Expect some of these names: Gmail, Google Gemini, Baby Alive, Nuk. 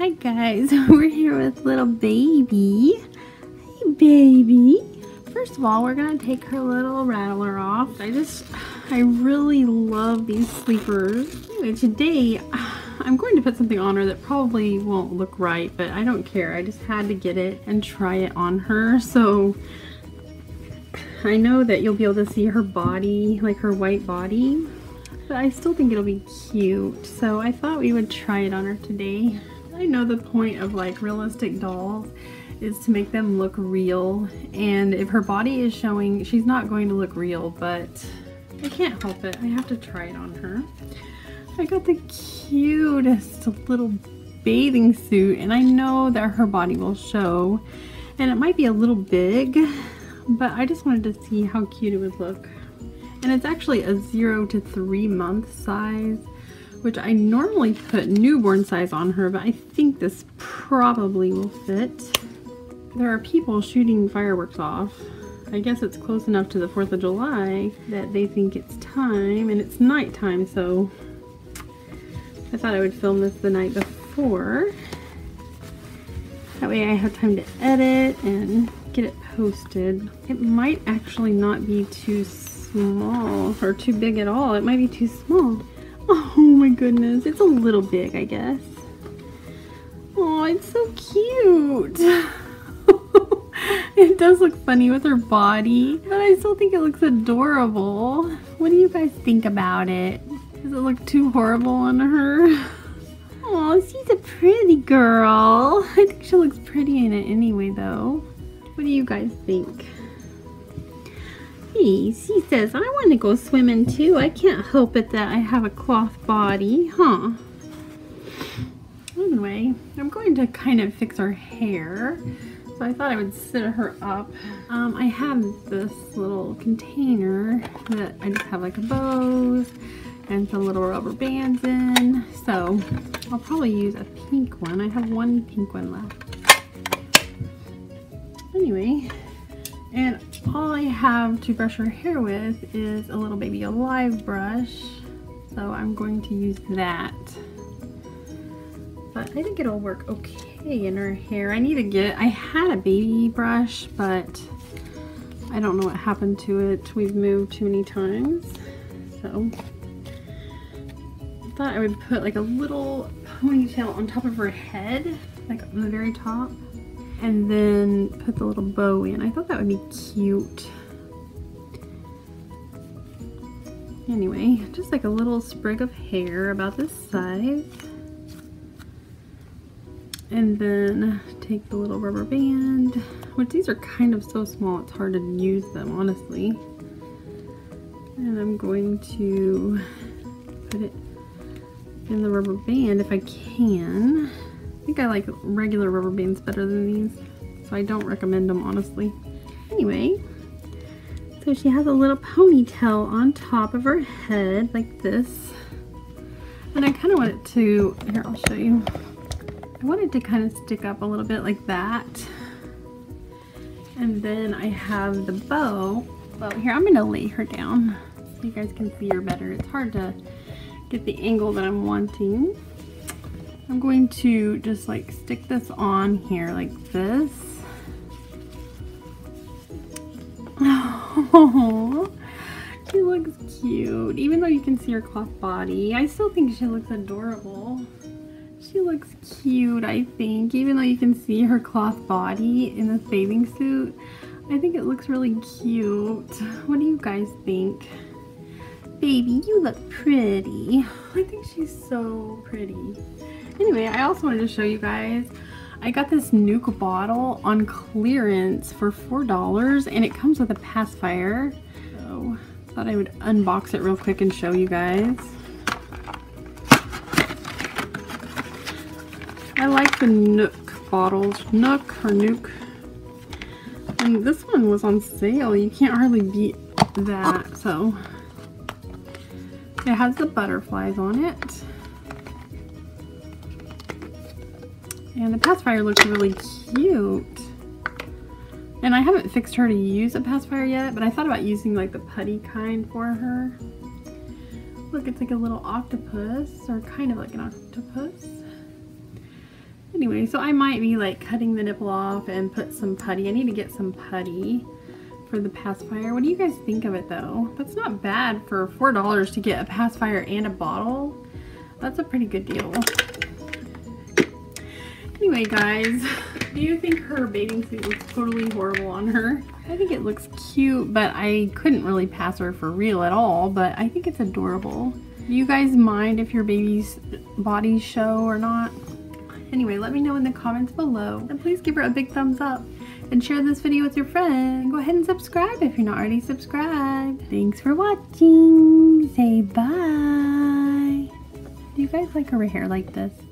Hi guys, we're here with little baby. Hey baby. First of all, we're gonna take her little rattler off. I really love these sleepers. Anyway, today I'm going to put something on her that probably won't look right, but I don't care. I just had to get it and try it on her. So I know that you'll be able to see her body, like her white body, but I still think it'll be cute. So I thought we would try it on her today. I know the point of like realistic dolls is to make them look real, and if her body is showing, she's not going to look real, but I can't help it. I have to try it on her. I got the cutest little bathing suit, and I know that her body will show, and it might be a little big, but I just wanted to see how cute it would look. And it's actually a 0 to 3 month size, which I normally put newborn size on her, but I think this probably will fit. There are people shooting fireworks off. I guess it's close enough to the 4th of July that they think it's time, and it's nighttime, so I thought I would film this the night before. That way I have time to edit and get it posted. It might actually not be too small or too big at all. It might be too small. Oh my goodness, it's a little big, I guess. Oh, it's so cute. It does look funny with her body, but I still think it looks adorable. What do you guys think about it? Does it look too horrible on her? Oh, she's a pretty girl. I think she looks pretty in it anyway, though. What do you guys think? Hey, she says, I want to go swimming too. I can't help it that I have a cloth body, huh? Anyway, I'm going to kind of fix her hair. So I thought I would sit her up. I have this little container that I just have like a bows and some little rubber bands in. So I'll probably use a pink one. I have one pink one left. Anyway. And all I have to brush her hair with is a little Baby Alive brush, so I'm going to use that. But I think it'll work okay in her hair. I had a baby brush, but I don't know what happened to it. We've moved too many times, so I thought I would put like a little ponytail on top of her head, like on the very top, and then put the little bow in. I thought that would be cute. Anyway, just like a little sprig of hair about this size. And then take the little rubber band, which these are kind of so small it's hard to use them, honestly. And I'm going to put it in the rubber band if I can. I think I like regular rubber bands better than these, so I don't recommend them, honestly. Anyway, so she has a little ponytail on top of her head like this, and I kind of want it to, here, I'll show you. I want it to kind of stick up a little bit like that, and then I have the bow. Well, here, I'm gonna lay her down so you guys can see her better. It's hard to get the angle that I'm wanting. I'm going to just like stick this on here like this. Oh, she looks cute. Even though you can see her cloth body, I still think she looks adorable. She looks cute, I think. Even though you can see her cloth body in this bathing suit, I think it looks really cute. What do you guys think? Baby, you look pretty. I think she's so pretty. Anyway, I also wanted to show you guys, I got this Nuk bottle on clearance for $4, and it comes with a pacifier. So I thought I would unbox it real quick and show you guys. I like the Nuk bottles, Nuk or Nuk. And this one was on sale. You can't hardly beat that. So it has the butterflies on it. And the pacifier looks really cute. And I haven't fixed her to use a pacifier yet, but I thought about using like the putty kind for her. Look, it's like a little octopus, or kind of like an octopus. Anyway, so I might be like cutting the nipple off and put some putty. I need to get some putty for the pacifier. What do you guys think of it though? That's not bad for $4 to get a pacifier and a bottle. That's a pretty good deal. Anyway guys, do you think her bathing suit looks totally horrible on her? I think it looks cute, but I couldn't really pass her for real at all, but I think it's adorable. Do you guys mind if your baby's bodies show or not? Anyway, let me know in the comments below, and please give her a big thumbs up and share this video with your friend. Go ahead and subscribe if you're not already subscribed. Thanks for watching. Say bye. Do you guys like her hair like this?